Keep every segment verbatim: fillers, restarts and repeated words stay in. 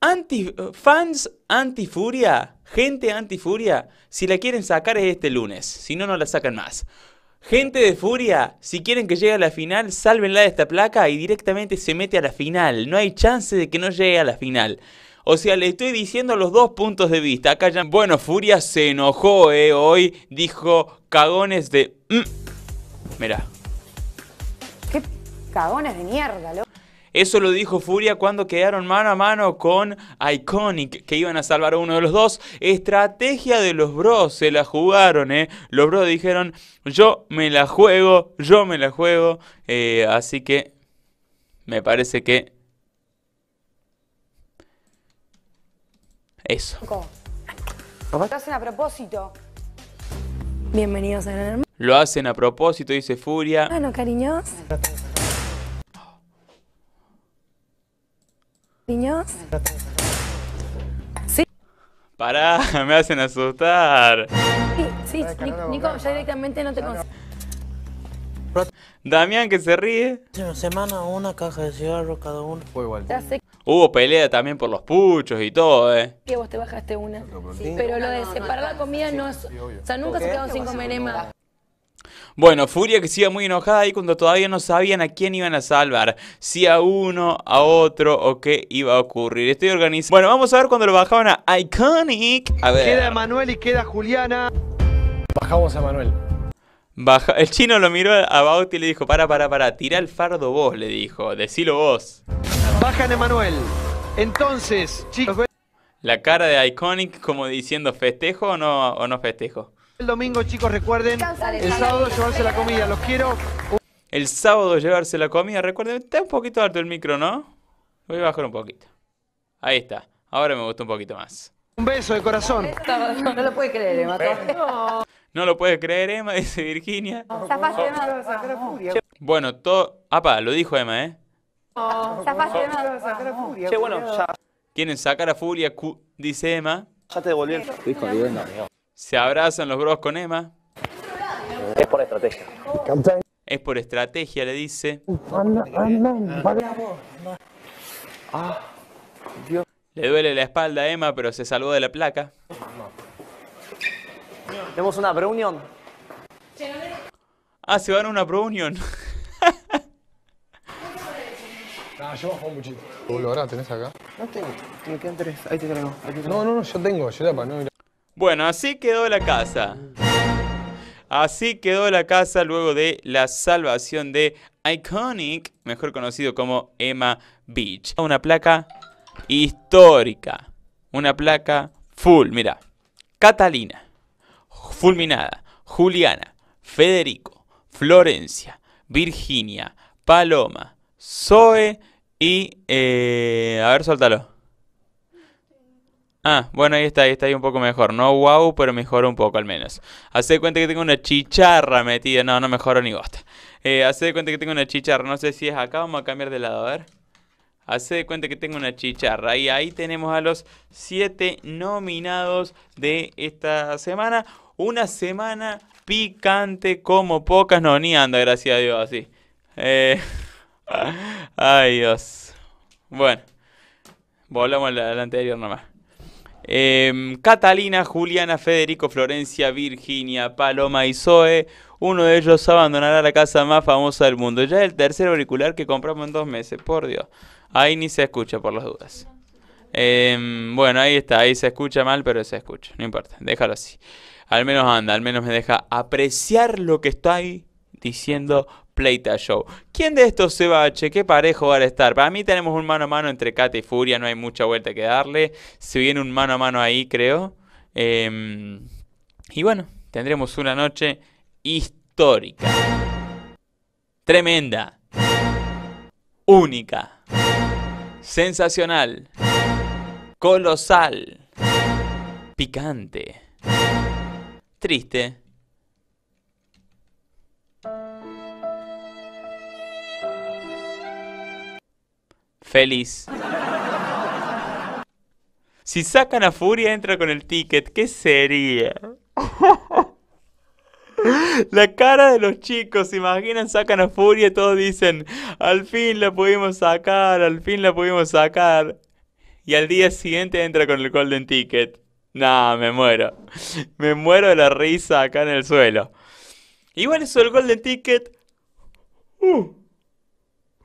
Anti, fans antifuria, gente antifuria, si la quieren sacar es este lunes, si no, no la sacan más. Gente de Furia, si quieren que llegue a la final, sálvenla de esta placa y directamente se mete a la final. No hay chance de que no llegue a la final. O sea, le estoy diciendo los dos puntos de vista. Acá ya... Bueno, Furia se enojó, eh, hoy dijo cagones de... Mm. Mirá. Qué cagones de mierda, loco. Eso lo dijo Furia cuando quedaron mano a mano con Iconic, que iban a salvar a uno de los dos. Estrategia de los bros, se la jugaron, ¿eh? Los bros dijeron, yo me la juego, yo me la juego. Eh, así que me parece que... Eso. Lo hacen a propósito. Bienvenidos a Gran Hermano. Lo hacen a propósito, dice Furia. Bueno, cariños. Niños. Sí. Pará, me hacen asustar. Sí, sí, Nico, ya directamente no te consigo. Damián que se ríe. Una semana, una caja de cigarro cada uno. Fue igual. Hubo pelea también por los puchos y todo, eh. Que vos te bajaste una. Sí, pero lo de separar la comida no es... O sea, nunca se quedaron sin comer, Emma. Bueno, Furia que se iba muy enojada ahí cuando todavía no sabían a quién iban a salvar. Si a uno, a otro o qué iba a ocurrir. Estoy organizando. Bueno, vamos a ver cuando lo bajaban a Iconic. A ver. Queda Manuel y queda Juliana. Bajamos a Manuel. Baja... El chino lo miró a Bauti y le dijo, para, para, para, tirá el fardo vos, le dijo. Decilo vos. Bajan a Manuel. Entonces, chicos. La cara de Iconic como diciendo, ¿festejo o no, o no festejo? El domingo, chicos, recuerden, el sábado llevarse la comida, los quiero. El sábado llevarse la comida, recuerden, está un poquito alto el micro, ¿no? Voy a bajar un poquito. Ahí está, ahora me gusta un poquito más. Un beso de corazón. No lo puede creer, Emma. No, no lo puede creer, Emma, dice Virginia. Zafate, Emma. Bueno, todo... Apa, lo dijo Emma, ¿eh? Zafate, Emma. Che, bueno, ya... Quieren sacar a Furia, dice Emma. Ya te devolví el... Se abrazan los bros con Emma. Es por estrategia. Es por estrategia, le dice. Le duele la espalda a Emma, pero se salvó de la placa. Tenemos una reunión. Ah, se van a una reunión. Ah, yo bajo un muchito. ¿Tú lo harás? ¿Tenés acá? No tengo. Me quedan tres. Ahí te traigo. No, no, no, yo tengo. Yo para no. Bueno, así quedó la casa. Así quedó la casa luego de la salvación de Iconic, mejor conocido como Emma Beach. Una placa histórica. Una placa full. Mirá. Catalina, Fulminada, Juliana, Federico, Florencia, Virginia, Paloma, Zoe y... Eh, a ver, suéltalo. Ah, bueno, ahí está, ahí está, ahí un poco mejor. No wow, pero mejoró un poco al menos. Hacé de cuenta que tengo una chicharra metida. No, no mejoró ni bosta. Eh, Hacé de cuenta que tengo una chicharra. No sé si es acá, vamos a cambiar de lado, a ver. Hacé de cuenta que tengo una chicharra. Y ahí tenemos a los siete nominados de esta semana. Una semana picante como pocas. No, ni anda, gracias a Dios, así. Eh... Ay, Dios. Bueno. Volvamos a la, a la anterior nomás. Eh, Catalina, Juliana, Federico, Florencia, Virginia, Paloma y Zoe. Uno de ellos abandonará la casa más famosa del mundo. Ya el tercer auricular que compramos en dos meses, por Dios. Ahí ni se escucha por las dudas. eh, Bueno, ahí está, ahí se escucha mal, pero se escucha, no importa, déjalo así. Al menos anda, al menos me deja apreciar lo que está ahí diciendo Pleita Show. ¿Quién de estos se va, che? ¿Qué parejo va a estar? Para mí tenemos un mano a mano entre Cata y Furia. No hay mucha vuelta que darle. Se viene un mano a mano ahí, creo. Eh, y bueno, tendremos una noche histórica. Tremenda. Única. Sensacional. Colosal. Picante. Triste. Feliz. Si sacan a Furia, entra con el ticket. ¿Qué sería? La cara de los chicos, se imaginan, sacan a Furia y todos dicen, al fin la pudimos sacar, al fin la pudimos sacar. Y al día siguiente entra con el Golden Ticket. Nah, me muero. Me muero de la risa acá en el suelo. Y bueno, eso el Golden Ticket. Uh,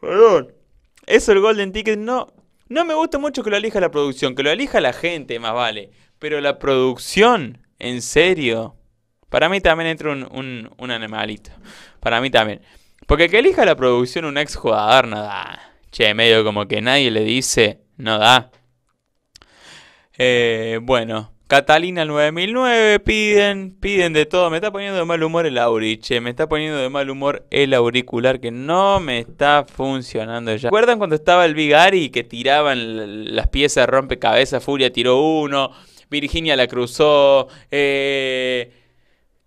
perdón. Eso el Golden Ticket no... No me gusta mucho que lo elija la producción, que lo elija la gente, más vale. Pero la producción, en serio... Para mí también entra un, un, un animalito. Para mí también. Porque que elija la producción un ex jugador no da. Che, medio como que nadie le dice, no da. Eh, bueno, Catalina nueve mil nueve piden, piden de todo. Me está poniendo de mal humor el auric, che. Me está poniendo de mal humor el auricular que no me está funcionando ya. ¿Recuerdan cuando estaba el Big Ari que tiraban las piezas de rompecabezas? Furia tiró uno, Virginia la cruzó, eh...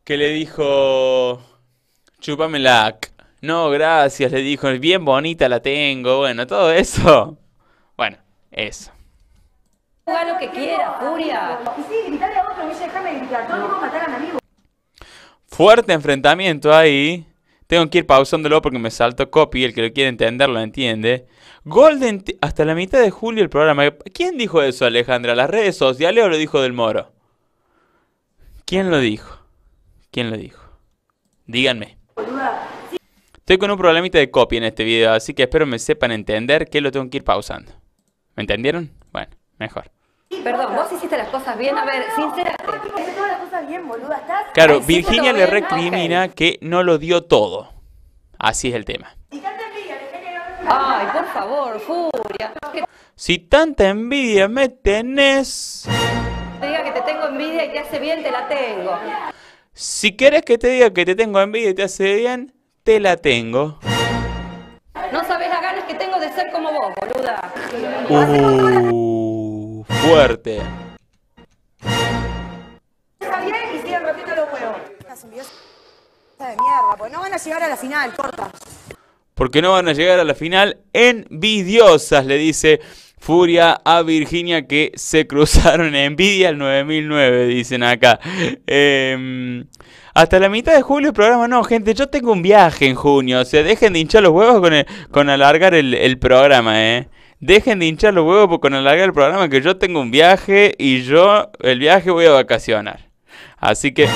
que le dijo, chúpame la... No, gracias, le dijo, bien bonita la tengo, bueno, todo eso. Bueno, eso. Juega lo que quiera, Furia. Y sí, gritarle a otro, déjame gritar, todos vamos a matar a mi amigo. Fuerte enfrentamiento ahí. Tengo que ir pausándolo porque me salto copy, el que lo quiere entender lo entiende. Golden, hasta la mitad de julio el programa. ¿Quién dijo eso, Alejandra? ¿Las redes sociales o lo dijo Del Moro? ¿Quién lo dijo? ¿Quién lo dijo? Díganme. Estoy con un problemita de copia en este video, así que espero me sepan entender que lo tengo que ir pausando. ¿Me entendieron? Bueno, mejor. Perdón, vos hiciste las cosas bien, a ver, sinceramente. Hiciste todas las cosas bien, boluda, estás... Claro, Virginia le recrimina que no lo dio todo. Así es el tema. Ay, por favor, Furia. Si tanta envidia me tenés... Diga que te tengo envidia y te hace bien, te la tengo. Si querés que te diga que te tengo envidia y te hace bien, te la tengo. No sabés las ganas que tengo de ser como vos, boluda. Uh, fuerte. Está bien y siguen rompiendo los huevos. Estás un dios de mierda, porque no van a llegar a la final, corta. Porque no van a llegar a la final, envidiosas, le dice Furia a Virginia que se cruzaron. Envidia al nueve mil nueve, dicen acá. Eh, hasta la mitad de julio el programa. No, gente, yo tengo un viaje en junio. O sea, dejen de hinchar los huevos con, el, con alargar el, el programa, ¿eh? Dejen de hinchar los huevos con alargar el programa, que yo tengo un viaje y yo el viaje voy a vacacionar. Así que...